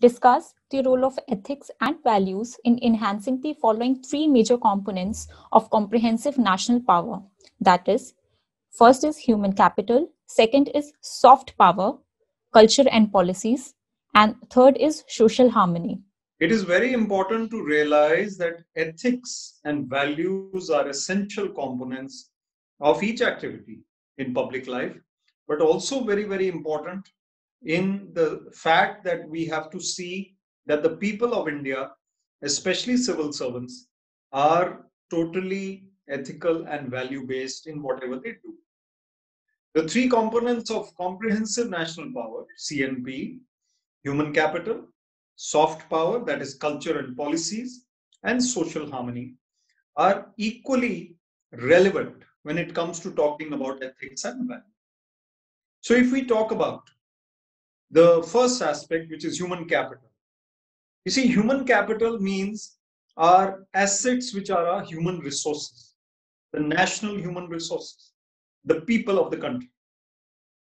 discuss the role of ethics and values in enhancing the following three major components of comprehensive national power. That is, first is human capital, second is soft power, culture and policies, and third is social harmony. It is very important to realize that ethics and values are essential components of each activity in public life, but also very, very important in the fact that we have to see that the people of India, especially civil servants, are totally ethical and value-based in whatever they do. The three components of comprehensive national power, CNP, human capital, soft power, that is culture and policies, and social harmony, are equally relevant when it comes to talking about ethics and value. So if we talk about the first aspect, which is human capital. You see, human capital means our assets, which are our human resources, the national human resources, the people of the country.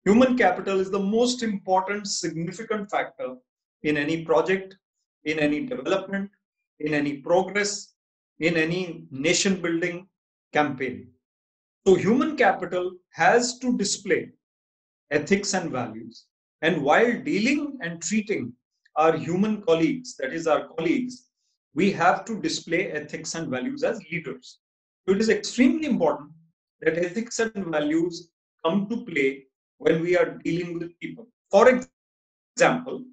Human capital is the most important, significant factor in any project, in any development, in any progress, in any nation building campaign. So human capital has to display ethics and values. And while dealing and treating our human colleagues, that is our colleagues, we have to display ethics and values as leaders. So it is extremely important that ethics and values come to play when we are dealing with people. For example,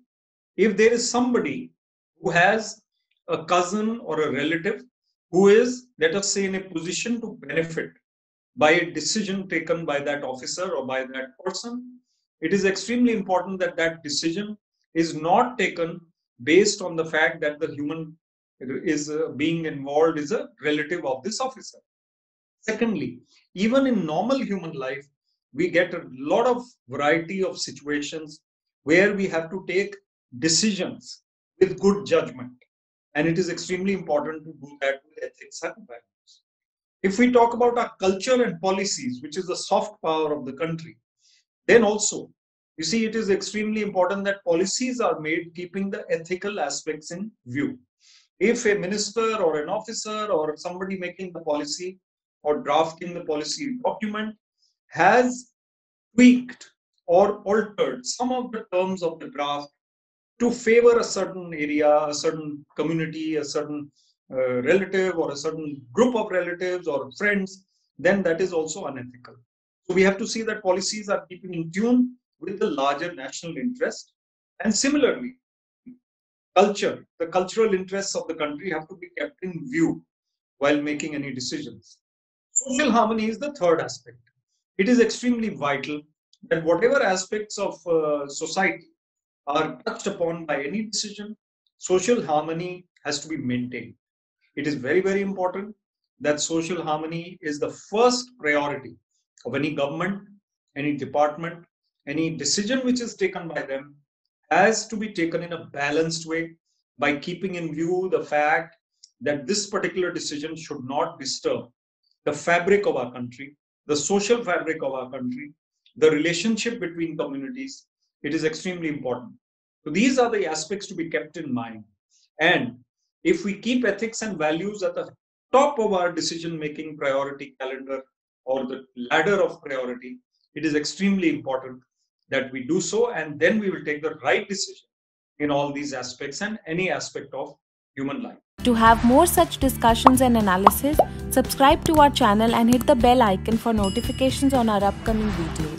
if there is somebody who has a cousin or a relative who is, let us say, in a position to benefit by a decision taken by that officer or by that person, it is extremely important that that decision is not taken based on the fact that the human is being involved is a relative of this officer. Secondly, even in normal human life, we get a lot of variety of situations where we have to take decisions with good judgment. And it is extremely important to do that with ethics and values. If we talk about our culture and policies, which is the soft power of the country, then also, you see, it is extremely important that policies are made keeping the ethical aspects in view. If a minister or an officer or somebody making the policy or drafting the policy document has tweaked or altered some of the terms of the draft to favor a certain area, a certain community, a certain relative or a certain group of relatives or friends, then that is also unethical. So we have to see that policies are keeping in tune with the larger national interest. And similarly, culture, the cultural interests of the country have to be kept in view while making any decisions. Social harmony is the third aspect. It is extremely vital that whatever aspects of society are touched upon by any decision, social harmony has to be maintained. It is very, very important that social harmony is the first priority of any government, any department, any decision which is taken by them has to be taken in a balanced way by keeping in view the fact that this particular decision should not disturb the fabric of our country, the social fabric of our country, the relationship between communities. It is extremely important. So these are the aspects to be kept in mind. And if we keep ethics and values at the top of our decision-making priority calendar, or the ladder of priority, it is extremely important that we do so, and then we will take the right decision in all these aspects and any aspect of human life. To have more such discussions and analysis, subscribe to our channel and hit the bell icon for notifications on our upcoming videos.